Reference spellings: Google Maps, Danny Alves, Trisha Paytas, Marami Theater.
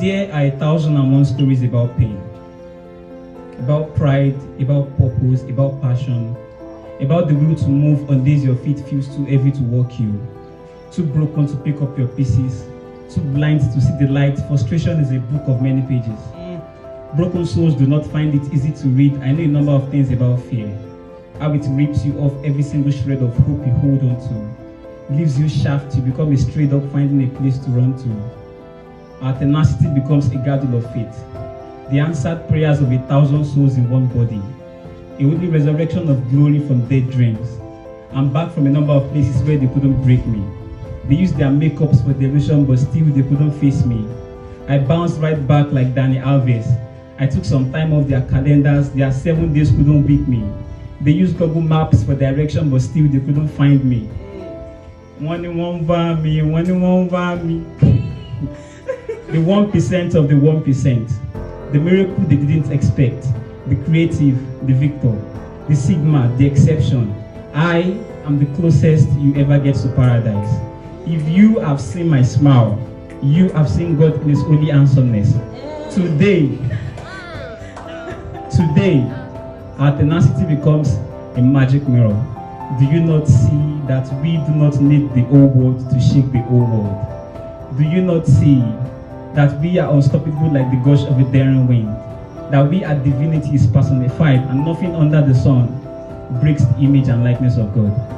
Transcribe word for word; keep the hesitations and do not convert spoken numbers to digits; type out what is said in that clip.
There are a thousand and one stories about pain, about pride, about purpose, about passion, about the will to move on days your feet feels too heavy to walk you, too broken to pick up your pieces, too blind to see the light. Frustration is a book of many pages. Broken souls do not find it easy to read. I know a number of things about fear. How it rips you off every single shred of hope you hold on to. Leaves you shaft, you become a stray dog finding a place to run to. Our tenacity becomes a girdle of faith. The answered prayers of a thousand souls in one body. A holy resurrection of glory from dead dreams. I'm back from a number of places where they couldn't break me. They used their makeups for delusion, but still they couldn't face me. I bounced right back like Danny Alves. I took some time off their calendars. Their seven days couldn't beat me. They used Google Maps for direction, but still they couldn't find me. One won't buy me, one won't buy me. The one percent of the one percent. The miracle they didn't expect. The creative, the victor, the sigma, the exception. I am the closest you ever get to paradise. If you have seen my smile, you have seen God in His only handsomeness. Today, today, our tenacity becomes a magic mirror. Do you not see that we do not need the old world to shake the old world? Do you not see that we are unstoppable like the gush of a daring wind? That we are divinity is personified, and nothing under the sun breaks the image and likeness of God.